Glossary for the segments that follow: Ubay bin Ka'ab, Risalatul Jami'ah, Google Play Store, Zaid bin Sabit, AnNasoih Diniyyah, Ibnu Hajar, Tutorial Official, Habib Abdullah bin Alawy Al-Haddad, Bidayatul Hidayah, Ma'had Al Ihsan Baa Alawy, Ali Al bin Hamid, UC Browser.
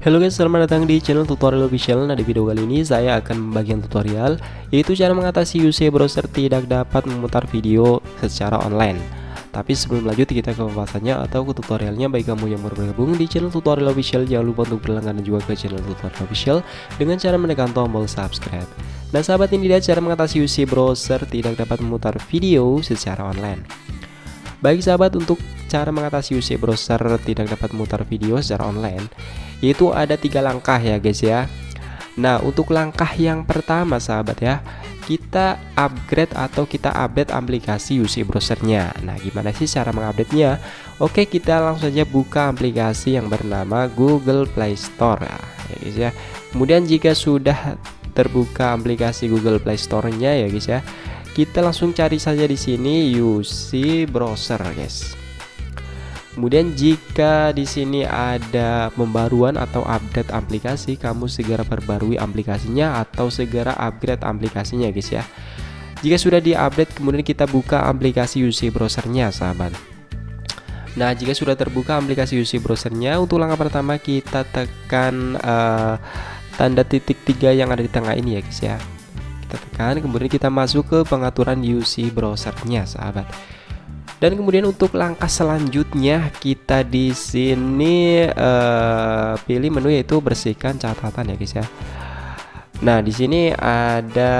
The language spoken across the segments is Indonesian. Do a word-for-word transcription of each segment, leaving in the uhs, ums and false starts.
Halo guys, selamat datang di channel tutorial official. Nah, di video kali ini saya akan membagikan tutorial yaitu cara mengatasi U C browser tidak dapat memutar video secara online. Tapi sebelum lanjut kita ke pembahasannya atau ke tutorialnya, bagi kamu yang baru bergabung di channel tutorial official, jangan lupa untuk berlangganan juga ke channel tutorial official dengan cara menekan tombol subscribe. Nah sahabat, ini dia cara mengatasi U C browser tidak dapat memutar video secara online. Baik sahabat, untuk cara mengatasi U C browser tidak dapat memutar video secara online yaitu ada tiga langkah ya guys ya. Nah untuk langkah yang pertama sahabat ya, kita upgrade atau kita update aplikasi U C browsernya. Nah gimana sih cara mengupdate nya? Oke, kita langsung saja buka aplikasi yang bernama Google Play Store ya guys ya. Kemudian jika sudah terbuka aplikasi Google Play Store nya ya guys ya, kita langsung cari saja di sini U C browser guys. Kemudian jika di sini ada pembaruan atau update aplikasi, kamu segera perbarui aplikasinya atau segera upgrade aplikasinya guys ya. Jika sudah diupdate, kemudian kita buka aplikasi U C browsernya sahabat. Nah jika sudah terbuka aplikasi U C browsernya, untuk langkah pertama kita tekan uh, tanda titik tiga yang ada di tengah ini ya guys ya. Kita tekan, kemudian kita masuk ke pengaturan U C browsernya sahabat. Dan kemudian untuk langkah selanjutnya kita di sini uh, pilih menu yaitu bersihkan catatan ya guys ya. Nah di sini ada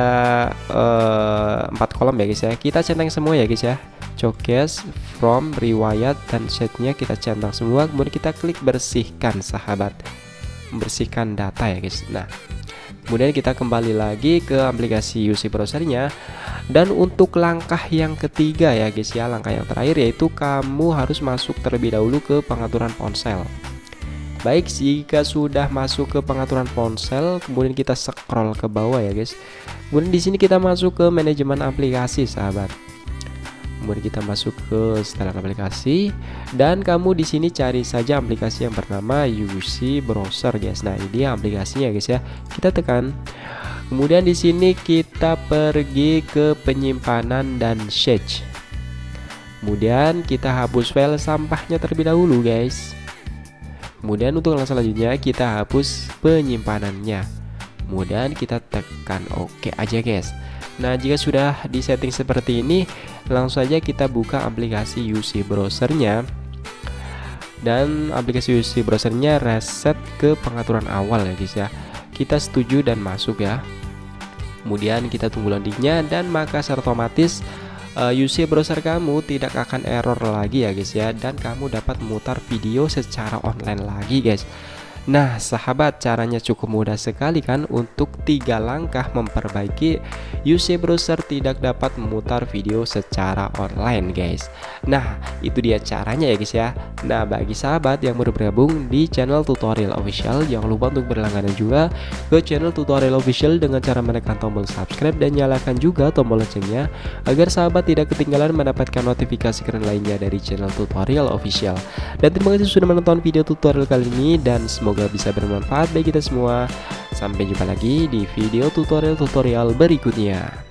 uh, empat kolom ya guys ya. Kita centang semua ya guys ya. Showcase, from, riwayat dan setnya kita centang semua. Kemudian kita klik bersihkan sahabat, bersihkan data ya guys. Nah kemudian kita kembali lagi ke aplikasi U C browsernya. Dan untuk langkah yang ketiga ya guys ya, langkah yang terakhir yaitu kamu harus masuk terlebih dahulu ke pengaturan ponsel. Baik, jika sudah masuk ke pengaturan ponsel, kemudian kita scroll ke bawah ya guys. Kemudian di sini kita masuk ke manajemen aplikasi sahabat. Kemudian kita masuk ke setelan aplikasi dan kamu di sini cari saja aplikasi yang bernama U C browser guys. Nah ini dia aplikasinya guys ya. Kita tekan. Kemudian di sini kita pergi ke penyimpanan dan search. Kemudian kita hapus file sampahnya terlebih dahulu guys. Kemudian untuk langkah selanjutnya kita hapus penyimpanannya. Kemudian kita tekan OK aja guys. Nah jika sudah di setting seperti ini, langsung saja kita buka aplikasi U C browsernya. Dan aplikasi U C browsernya reset ke pengaturan awal ya guys ya. Kita setuju dan masuk ya. Kemudian kita tunggu loadingnya dan maka secara otomatis uh, U C browser kamu tidak akan error lagi ya guys ya, dan kamu dapat memutar video secara online lagi guys. Nah sahabat, caranya cukup mudah sekali kan untuk tiga langkah memperbaiki U C browser tidak dapat memutar video secara online guys. Nah itu dia caranya ya guys ya. Nah bagi sahabat yang baru bergabung di channel tutorial official, jangan lupa untuk berlangganan juga ke channel tutorial official dengan cara menekan tombol subscribe dan nyalakan juga tombol loncengnya agar sahabat tidak ketinggalan mendapatkan notifikasi keren lainnya dari channel tutorial official. Dan terima kasih sudah menonton video tutorial kali ini dan semoga bisa bermanfaat bagi kita semua. Sampai jumpa lagi di video tutorial-tutorial berikutnya.